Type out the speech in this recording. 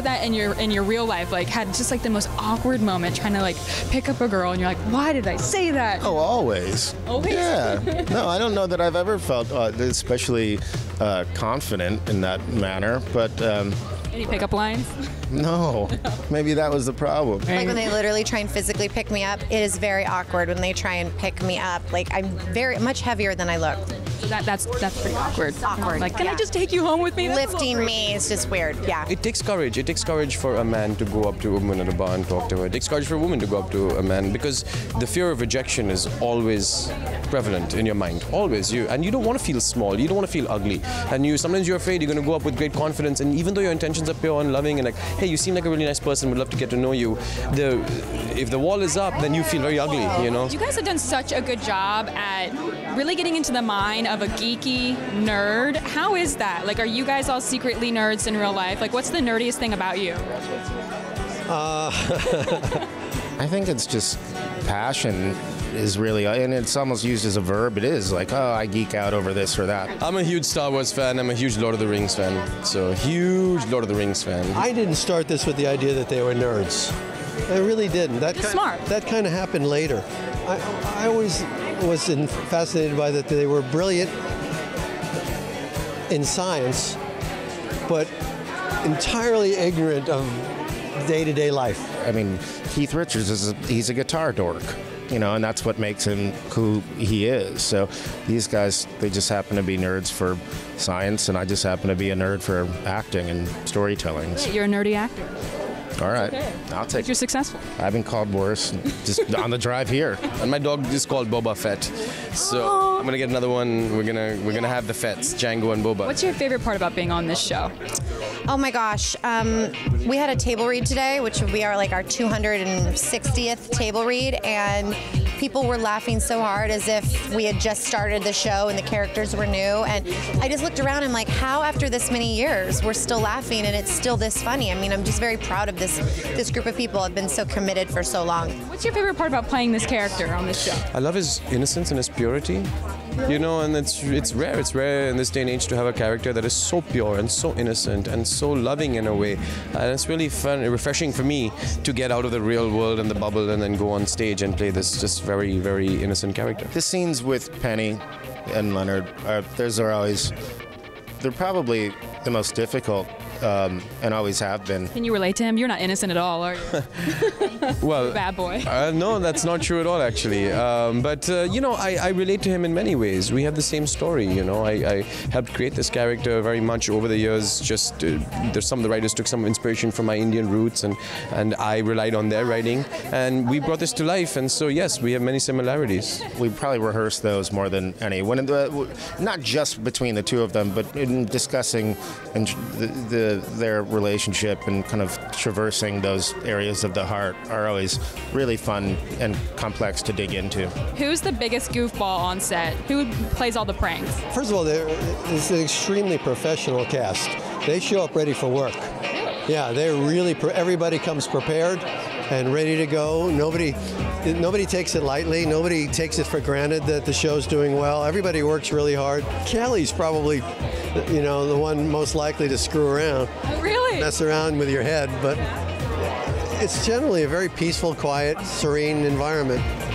about that in your real life? Like, had just like the most awkward moment trying to like pick up a girl, and you're like, why did I say that? Oh, always. Always? Yeah. No, I don't know that I've ever felt especially confident in that manner, but... Any pickup lines? No. Maybe that was the problem. Like when they literally try and physically pick me up, it is very awkward when they try and pick me up. Like, I'm very much heavier than I look. That's pretty awkward. Awkward. Like, can I just take you home with me? Lifting me is just weird, yeah. It takes courage. It takes courage for a man to go up to a woman at a bar and talk to her. It takes courage for a woman to go up to a man, because the fear of rejection is always prevalent in your mind. Always. And you don't want to feel small. You don't want to feel ugly. And sometimes you're afraid you're going to go up with great confidence, and even though your intentions are pure and loving and like, hey, you seem like a really nice person, would love to get to know you, if the wall is up, then you feel very ugly, you know? You guys have done such a good job at really getting into the mind of a geeky nerd. How is that? Like, are you guys all secretly nerds in real life? Like, what's the nerdiest thing about you? I think it's just passion is really, and it's almost used as a verb. It is like, oh, I geek out over this or that. I'm a huge Star Wars fan. I'm a huge Lord of the Rings fan. So, huge Lord of the Rings fan. I didn't start this with the idea that they were nerds. I really didn't. That kind of happened later. I always was fascinated by that they were brilliant in science, but entirely ignorant of day-to-day life. I mean, Keith Richards, he's a guitar dork. You know, and that's what makes him who he is. So these guys, they just happen to be nerds for science, and I just happen to be a nerd for acting and storytelling. Wait, you're a nerdy actor. All right, okay. I'll take it. You're successful. I've been called worse just on the drive here. And my dog is called Boba Fett, so I'm gonna get another one. We're gonna have the Fetts, Django and Boba. What's your favorite part about being on this show? Oh my gosh, we had a table read today, which we are like our 260th table read, and people were laughing so hard as if we had just started the show and the characters were new. And I just looked around and like, how after this many years we're still laughing and it's still this funny? I mean, I'm just very proud of this group of people have been so committed for so long. What's your favorite part about playing this character on this show? I love his innocence and his purity. You know, and it's rare in this day and age to have a character that is so pure and so innocent and so loving in a way. And it's really fun and refreshing for me to get out of the real world and the bubble and then go on stage and play this just very, very innocent character. The scenes with Penny and Leonard, they're probably the most difficult. And always have been. Can you relate to him? You're not innocent at all, are you? Well, bad boy. No, that's not true at all, actually. You know, I relate to him in many ways. We have the same story, you know. I helped create this character very much over the years. Just some of the writers took some inspiration from my Indian roots, and I relied on their writing, and we brought this to life. And so, yes, we have many similarities. We probably rehearsed those more than any. Not just between the two of them, but in discussing and their relationship and kind of traversing those areas of the heart are always really fun and complex to dig into. Who's the biggest goofball on set? Who plays all the pranks? First of all, it's an extremely professional cast. They show up ready for work. Yeah, they're really, everybody comes prepared and ready to go. Nobody takes it lightly. Nobody takes it for granted that the show's doing well. Everybody works really hard. Kelly's probably, you know, the one most likely to screw around. Really? Mess around with your head, but it's generally a very peaceful, quiet, serene environment.